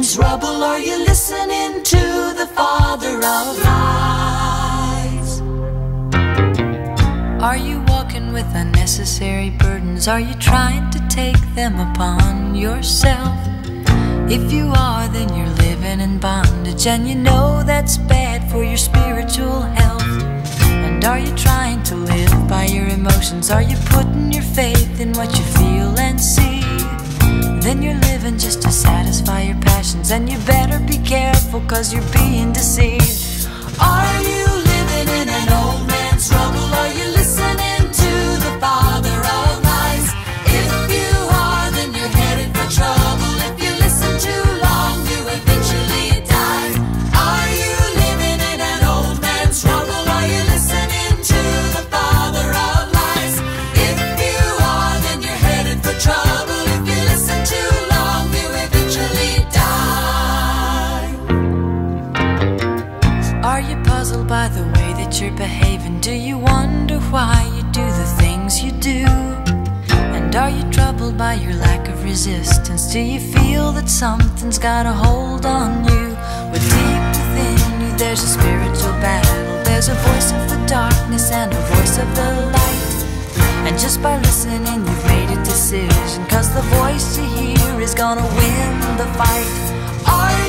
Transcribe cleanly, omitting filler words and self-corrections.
man's rubble? Are you listening to the Father of lies? Are you walking with unnecessary burdens? Are you trying to take them upon yourself? If you are, then you're living in bondage, and you know that's bad for your spiritual health. And are you trying to live by your emotions? Are you putting your faith in what you feel and see? Then you're living just to satisfy your passions, and you better be careful, cause you're being deceived. Are you living in an old man's rubble? Are you listening to the Father of lies? If you are, then you're headed for trouble. If you listen too long, you eventually die. Are you living in an old man's rubble? Are you listening to the Father of lies? If you are, then you're headed for trouble. By the way that you're behaving, do you wonder why you do the things you do? And are you troubled by your lack of resistance? Do you feel that something's got a hold on you? Well, deep within you there's a spiritual battle. There's a voice of the darkness and a voice of the light, and just by listening you've made a decision, cause the voice you hear is gonna win the fight. Are